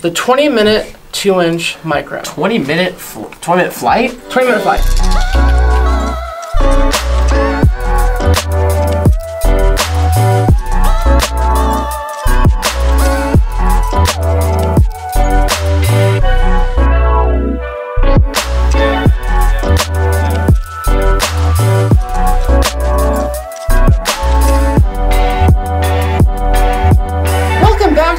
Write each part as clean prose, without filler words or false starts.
the 20-minute 2-inch micro. 20-minute flight? 20-minute flight.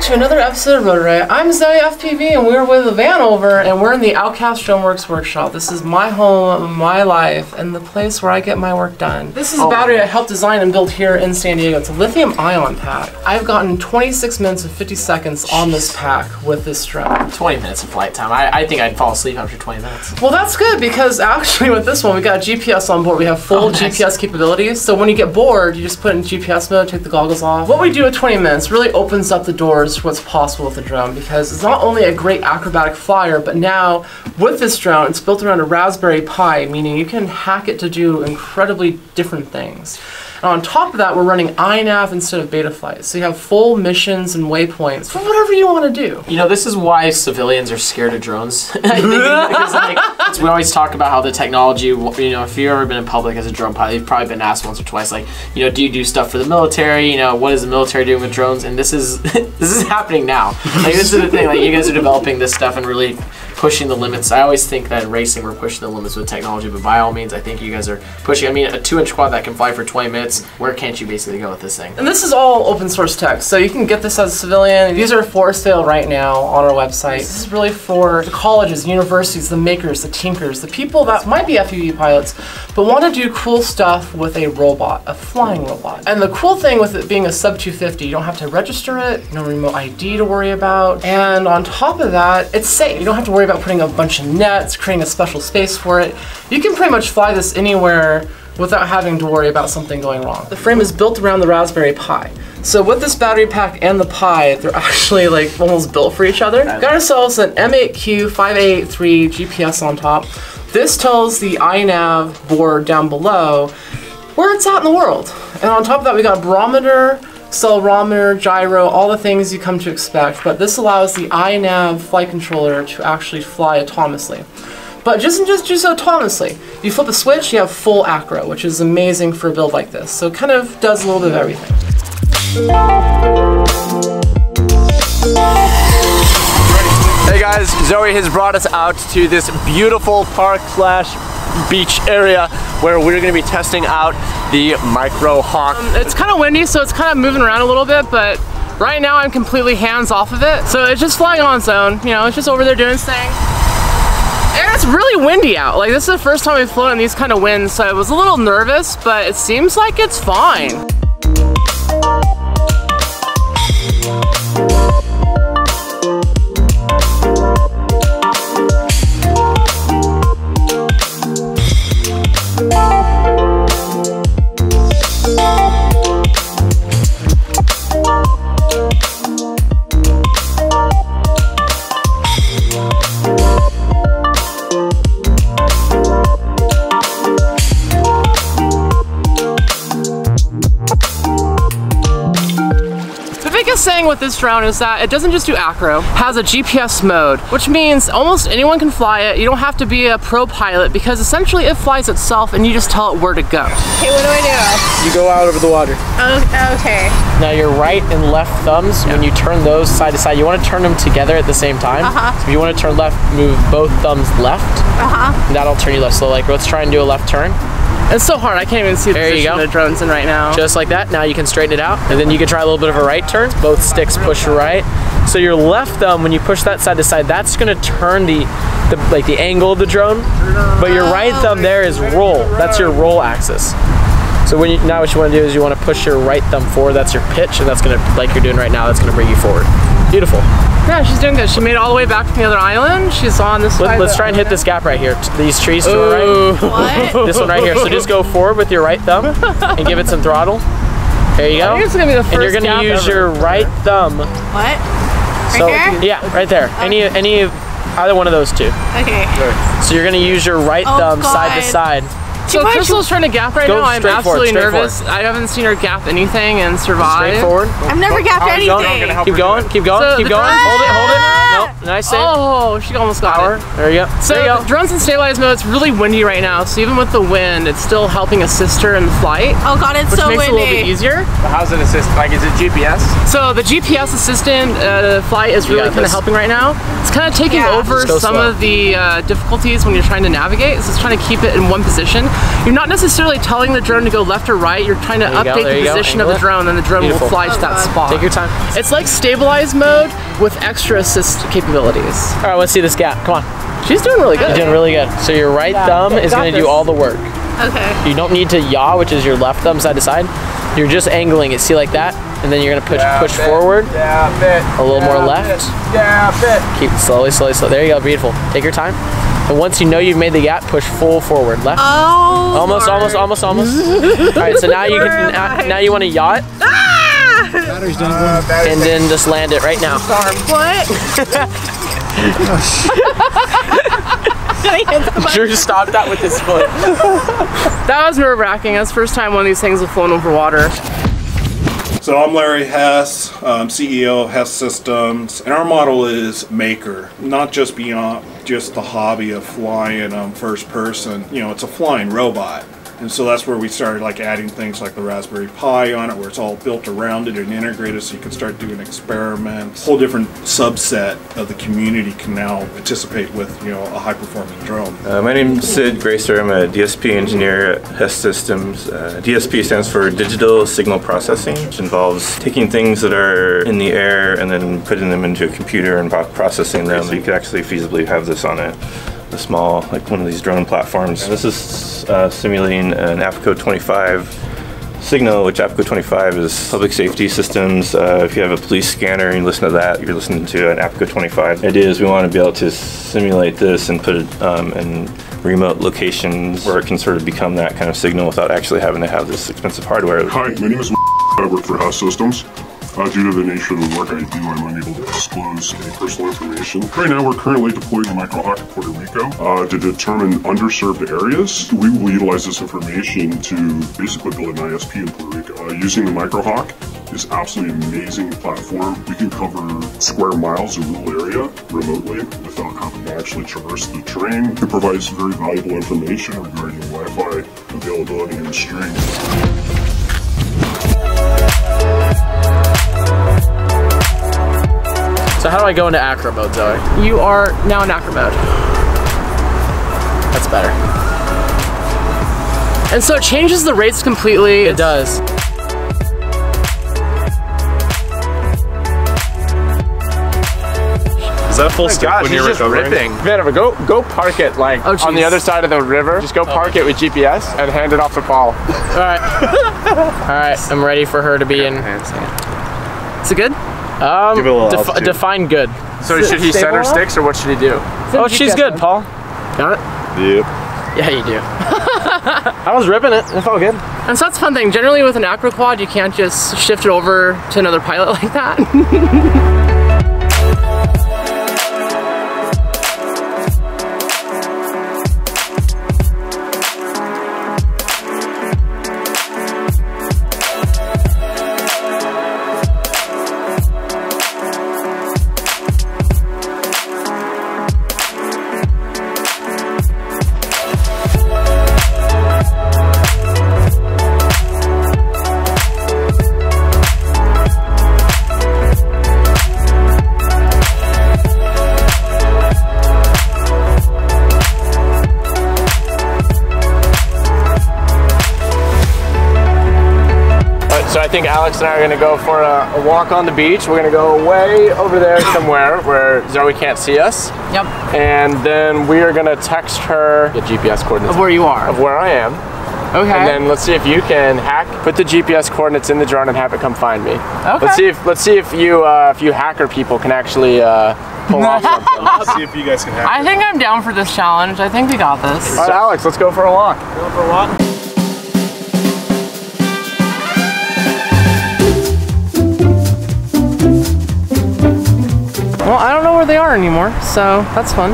To another episode of Rotor Ray. I'm Zoe FPV and we're with Vanover and we're in the Outcast Droneworks workshop. This is my home, my life, and the place where I get my work done. This is a battery I helped design and build here in San Diego. It's a lithium ion pack. I've gotten 26 minutes and 50 seconds on this pack with this drone. 20 minutes of flight time. I think I'd fall asleep after 20 minutes. Well, that's good because actually with this one we got GPS on board. We have full GPS capabilities. So when you get bored, you just put in GPS mode, take the goggles off. What we do at 20 minutes really opens up the doors what's possible with the drone, because it's not only a great acrobatic flyer, but now with this drone it's built around a Raspberry Pi, meaning you can hack it to do incredibly different things. And on top of that, we're running INAV instead of Betaflight, so you have full missions and waypoints for whatever you want to do. You know, this is why civilians are scared of drones. I think because, like, we always talk about how the technology, you know, if you've ever been in public as a drone pilot, you've probably been asked once or twice, like, you know, do you do stuff for the military? You know, what is the military doing with drones? And this is this is happening now. Like, this is the thing. Like, you guys are developing this stuff and really pushing the limits. I always think that in racing we're pushing the limits with technology, but by all means I think you guys are pushing. I mean, a 2-inch quad that can fly for 20 minutes, where can't you basically go with this thing? And this is all open source tech, so you can get this as a civilian. These are for sale right now on our website. This is really for the colleges, universities, the makers, the tinkers, the people that might be FPV pilots, but want to do cool stuff with a robot, a flying robot. And the cool thing with it being a sub 250, you don't have to register it, no remote ID to worry about, and on top of that, it's safe. You don't have to worry about putting a bunch of nets, creating a special space for it. You can pretty much fly this anywhere without having to worry about something going wrong. The frame is built around the Raspberry Pi. So with this battery pack and the Pi, they're actually like almost built for each other. Got ourselves an M8Q5883 GPS on top. This tells the iNav board down below where it's at in the world. And on top of that, we got a barometer, accelerometer, gyro, all the things you come to expect, but this allows the iNav flight controller to actually fly autonomously. But just do so autonomously. You flip a switch, you have full acro, which is amazing for a build like this. So it kind of does a little bit of everything. Hey guys, Zoe has brought us out to this beautiful park slash beach area where we're going to be testing out the MicroHawk. It's kind of windy, so it's kind of moving around a little bit, but right now I'm completely hands off of it. So it's just flying on its own, you know, it's just over there doing its thing. And it's really windy out. Like, this is the first time we've flown in these kind of winds, so I was a little nervous, but it seems like it's fine. Saying with this drone is that it doesn't just do acro, has a GPS mode, which means almost anyone can fly it. You don't have to be a pro pilot, because essentially it flies itself and you just tell it where to go. Okay, what do I do? You go out over the water. Okay. Now your right and left thumbs, when you turn those side to side, you want to turn them together at the same time. So if you want to turn left, move both thumbs left. And that'll turn you left. So like, let's try and do a left turn. It's so hard, I can't even see the position the drone's in right now. Just like that, now you can straighten it out. And then you can try a little bit of a right turn. Both sticks push right. So your left thumb, when you push that side to side, that's gonna turn the angle of the drone. But your right thumb there is roll. That's your roll axis. So when you, now what you wanna do is you wanna push your right thumb forward, that's your pitch, and that's gonna, like you're doing right now, that's gonna bring you forward. Beautiful. Yeah, she's doing good. She made it all the way back from the other island. She's on this side. Let's try and hit this gap right here. These trees to our right. What? This one right here. So just go forward with your right thumb and give it some throttle. There you go. I think it's gonna be the first and you're gonna use your right thumb. What? Right here? Yeah, right there. Okay. Either one of those two. Okay. So you're gonna use your right thumb side to side. So Crystal's trying to gap right now. I'm absolutely nervous. I haven't seen her gap anything and survive. Straight forward. I've never gapped anything. Keep going, keep going, keep going. Hold it, hold it. Nope. nice save. Oh, she almost got it. There you go. So the drone's in stabilized mode. It's really windy right now, so even with the wind, it's still helping assist her in the flight. Oh god, it's so windy. Which makes it a little bit easier. But how's it assist? Like, is it GPS? So the GPS assistant flight is really kind of helping right now. It's kind of taking over some of the difficulties when you're trying to navigate. So it's trying to keep it in one position. You're not necessarily telling the drone to go left or right. You're trying to update the position of the drone, and the drone will fly to that spot. Take your time. It's like stabilized mode with extra assist capabilities. All right, let's see this gap. Come on. She's doing really good. You're doing really good. So your right thumb is going to do all the work. Okay. You don't need to yaw, which is your left thumb side to side. You're just angling it. See, like that, and then you're going to push forward. A little more left. Keep it slowly. There you go. Beautiful. Take your time. And once you know you've made the gap, push full forward. Left. Oh. Almost. All right. So now you can. Now you want to yaw it. Battery's done. And then just land it right now. What? Drew just stopped that with his foot. That was nerve-wracking. That's the first time one of these things have flown over water. So I'm Larry Hess, CEO of Hess Systems, and our model is maker, not just beyond just the hobby of flying first person. You know, it's a flying robot. And so that's where we started like adding things like the Raspberry Pi on it, where it's all built around it and integrated, so you can start doing experiments. A whole different subset of the community can now participate with, you know, a high-performing drone. My name is Sid Graceer. I'm a DSP engineer at Hess Systems. DSP stands for Digital Signal Processing, which involves taking things that are in the air and then putting them into a computer and processing them. So you could actually feasibly have this on it. A small, like one of these drone platforms. And this is simulating an APCO 25 signal, which APCO 25 is public safety systems. If you have a police scanner and you listen to that, you're listening to an APCO 25. The idea is we want to be able to simulate this and put it in remote locations where it can sort of become that kind of signal without actually having to have this expensive hardware. Hi, my name is I work for Hess Systems. Due to the nature of the work I do, I'm unable to disclose any personal information. Right now, we're currently deploying a MicroHawk in Puerto Rico to determine underserved areas. We will utilize this information to basically build an ISP in Puerto Rico. Using the MicroHawk is absolutely an amazing platform. We can cover square miles of rural area remotely without having to actually traverse the terrain. It provides very valuable information regarding Wi-Fi availability and strength. So how do I go into acro mode, Zoe? You are now in acro mode. That's better. And so it changes the rates completely. It does. Is that full stop when you're recovering? Vannevar, go park it like on the other side of the river. Just go park it with GPS and hand it off to Paul. All right. I'm ready for her to be in. Is it good? Give it a little define good. So should he center sticks or what should he do? Oh, she's good, Paul. Got it? Yep. Yeah, you do. I was ripping it. It felt good. And so that's a fun thing. Generally with an acro quad, you can't just shift it over to another pilot like that. So I think Alex and I are gonna go for a walk on the beach. We're gonna go way over there somewhere where Zoe can't see us. Yep. And then we are gonna text her the GPS coordinates. Of where you are. Of where I am. Okay. And then let's see if you can put the GPS coordinates in the drone and have it come find me. Okay. Let's see if you hacker people can actually pull off something. Let's see if you guys can hack it. I think I'm down for this challenge. I think we got this. All right, Alex, let's go for a walk. Go for a walk. Well, I don't know where they are anymore, so that's fun.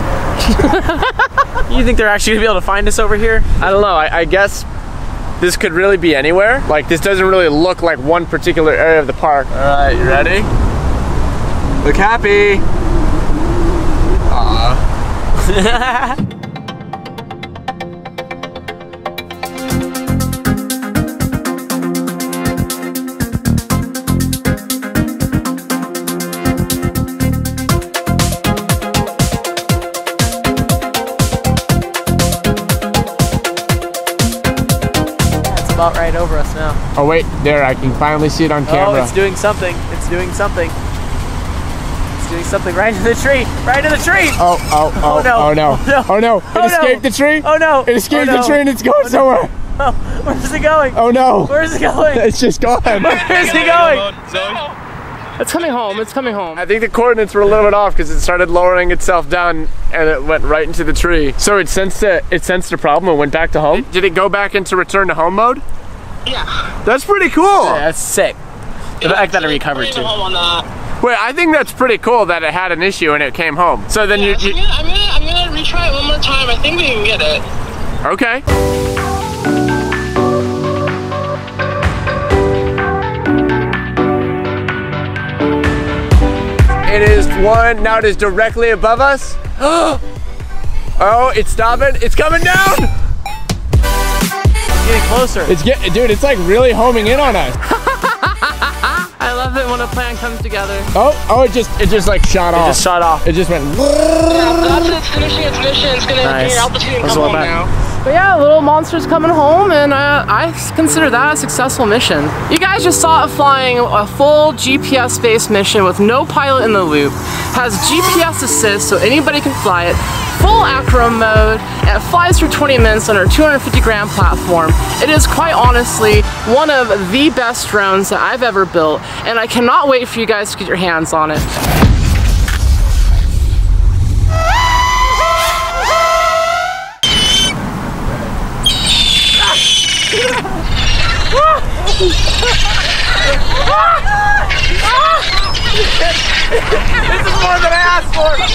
You think they're actually gonna be able to find us over here? I don't know, I guess this could really be anywhere. Like, this doesn't really look like one particular area of the park. All right, you ready? Look happy. About right over us now. Oh wait, there, I can finally see it on camera. Oh, it's doing something. It's doing something. It's doing something right in the tree. Right in the tree. Oh, oh, oh, oh no. Oh no. Oh no. It escaped the tree. Oh no. It escaped the tree and it's going somewhere. Oh, where's it going? Oh no. Where's it going? It's just gone. Where's it going? It's coming home. It's coming home. I think the coordinates were a little bit off because it started lowering itself down and it went right into the tree. So it sensed a problem and went back to home? Did it go back into return to home mode? Yeah. That's pretty cool. Yeah, that's sick. The fact that it recovered too. Wait, I think that's pretty cool that it had an issue and it came home. So then yeah, I'm gonna retry it one more time. I think we can get it. Okay. It is one, now it is directly above us. Oh, it's stopping, it's coming down! It's getting closer. Dude, it's like really homing in on us. I love it when a plan comes together. Oh, it just like shot off. It just shot off. It just went. Yeah, after it's finishing its mission, it's gonna be out between and come home now. But yeah, little monster's coming home, and I consider that a successful mission. You guys just saw it flying a full GPS-based mission with no pilot in the loop, has GPS assist so anybody can fly it, full Acro mode, and it flies for 20 minutes on our 250-gram platform. It is quite honestly one of the best drones that I've ever built, and I cannot wait for you guys to get your hands on it. This is more than I asked for!